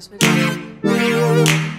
as we go.